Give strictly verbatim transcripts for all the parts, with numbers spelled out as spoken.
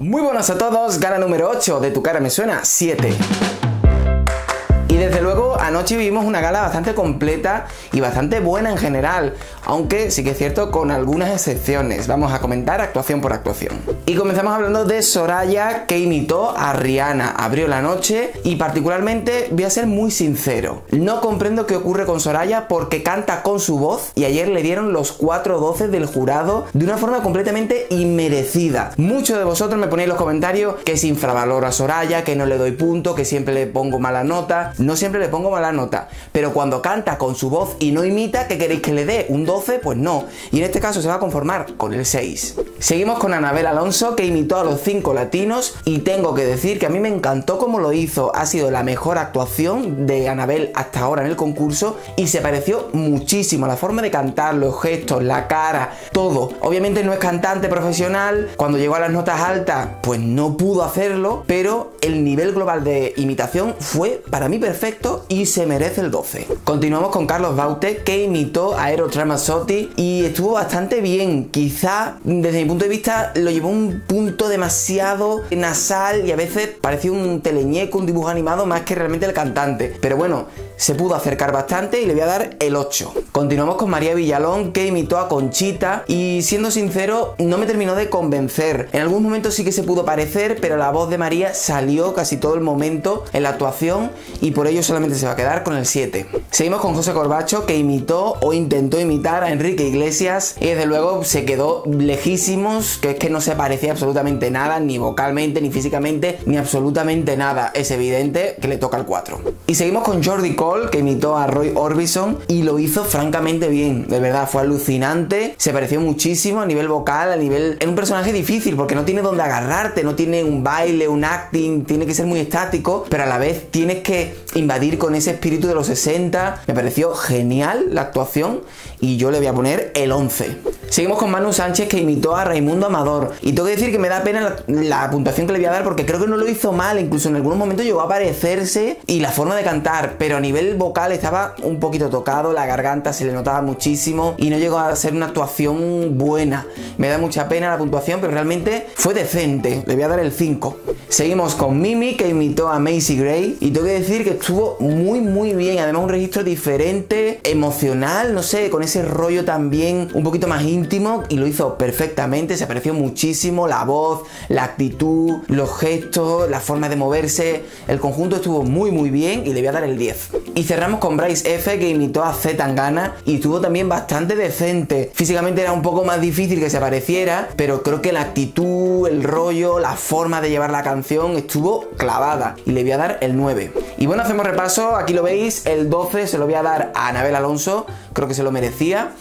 Muy buenas a todos, gala número ocho de Tu Cara Me Suena, siete. Y desde luego anoche vivimos una gala bastante completa y bastante buena en general, aunque sí que es cierto con algunas excepciones. Vamos a comentar actuación por actuación. Y comenzamos hablando de Soraya, que imitó a Rihanna, abrió la noche y particularmente, voy a ser muy sincero, no comprendo qué ocurre con Soraya porque canta con su voz y ayer le dieron los cuatro doce del jurado de una forma completamente inmerecida. Muchos de vosotros me ponéis en los comentarios que se infravalora a Soraya, que no le doy punto, que siempre le pongo mala nota. No siempre le pongo mala nota, pero cuando canta con su voz y no imita, ¿qué queréis que le dé? ¿Un doce? Pues no. Y en este caso se va a conformar con el seis. Seguimos con Anabel Alonso, que imitó a los Cinco Latinos, y tengo que decir que a mí me encantó cómo lo hizo. Ha sido la mejor actuación de Anabel hasta ahora en el concurso y se pareció muchísimo a la forma de cantar, los gestos, la cara, todo. Obviamente no es cantante profesional, cuando llegó a las notas altas pues no pudo hacerlo, pero el nivel global de imitación fue para mí perfecto y se merece el doce. Continuamos con Carlos Baute, que imitó a Eros Ramazzotti y estuvo bastante bien. Quizá desde mi punto de vista lo llevó a un punto demasiado nasal y a veces parecía un teleñeco, un dibujo animado más que realmente el cantante, pero bueno, se pudo acercar bastante y le voy a dar el ocho. Continuamos con Maria Villalón, que imitó a Conchita y, siendo sincero, no me terminó de convencer. En algún momento sí que se pudo parecer, pero la voz de María salió casi todo el momento en la actuación y por ello solamente se va a quedar con el siete. Seguimos con Jose Corbacho, que imitó o intentó imitar a Enrique Iglesias y desde luego se quedó lejísimos, que es que no se parecía absolutamente nada, ni vocalmente, ni físicamente, ni absolutamente nada. Es evidente que le toca el cuatro. Y seguimos con Jordi Coll, que imitó a Roy Orbison y lo hizo francamente bien. De verdad, fue alucinante, se pareció muchísimo a nivel vocal, a nivel... Es un personaje difícil porque no tiene dónde agarrarte, no tiene un baile, un acting, tiene que ser muy estático, pero a la vez tienes que invadir con ese espíritu de los sesenta. Me pareció genial la actuación y yo le voy a poner el once. Seguimos con Manu Sánchez, que imitó a Raimundo Amador, y tengo que decir que me da pena la, la puntuación que le voy a dar porque creo que no lo hizo mal, incluso en algunos momentos llegó a parecerse y la forma de cantar, pero a nivel vocal estaba un poquito tocado, la garganta se le notaba muchísimo y no llegó a ser una actuación buena. Me da mucha pena la puntuación, pero realmente fue decente, le voy a dar el cinco. Seguimos con Mimi, que imitó a Macy Gray, y tengo que decir que estuvo muy muy bien, además un registro diferente, emocional, no sé, con ese rollo también un poquito más íntimo, y lo hizo perfectamente, se pareció muchísimo, la voz, la actitud, los gestos, la forma de moverse, el conjunto estuvo muy muy bien y le voy a dar el diez. Y cerramos con Brays Efe, que imitó a C Tangana y estuvo también bastante decente. Físicamente era un poco más difícil que se pareciera, pero creo que la actitud, el rollo, la forma de llevar la canción estuvo clavada y le voy a dar el nueve. Y bueno, hacemos repaso, aquí lo veis, el doce se lo voy a dar a Anabel Alonso, creo que se lo merecía,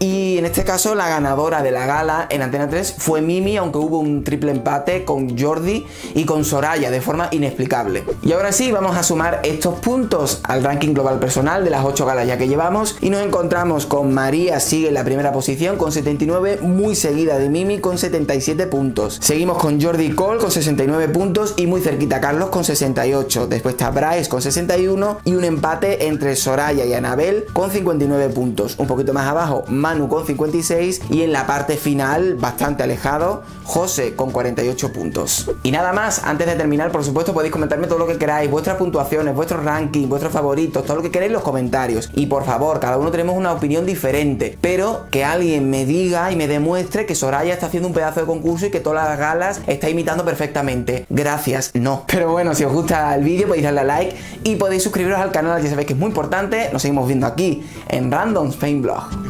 y en este caso la ganadora de la gala en Antena tres fue Mimi, aunque hubo un triple empate con Jordi y con Soraya de forma inexplicable. Y ahora sí, vamos a sumar estos puntos al ranking global personal de las ocho galas ya que llevamos, y nos encontramos con María, sigue en la primera posición con setenta y nueve, muy seguida de Mimi con setenta y siete puntos. Seguimos con Jordi Coll con sesenta y nueve puntos y muy cerquita Carlos con sesenta y ocho, después está Brays con sesenta y uno y un empate entre Soraya y Anabel con cincuenta y nueve puntos. Un poquito más abajo Manu con cincuenta y seis y en la parte final, bastante alejado, José con cuarenta y ocho puntos. Y nada más, antes de terminar, por supuesto, podéis comentarme todo lo que queráis, vuestras puntuaciones, vuestros rankings, vuestros favoritos, todo lo que queréis en los comentarios. Y por favor, cada uno tenemos una opinión diferente, pero que alguien me diga y me demuestre que Soraya está haciendo un pedazo de concurso y que todas las galas está imitando perfectamente. Gracias, no. Pero bueno, si os gusta el vídeo podéis darle a like y podéis suscribiros al canal, ya sabéis que es muy importante. Nos seguimos viendo aquí en Random Spain Vlog.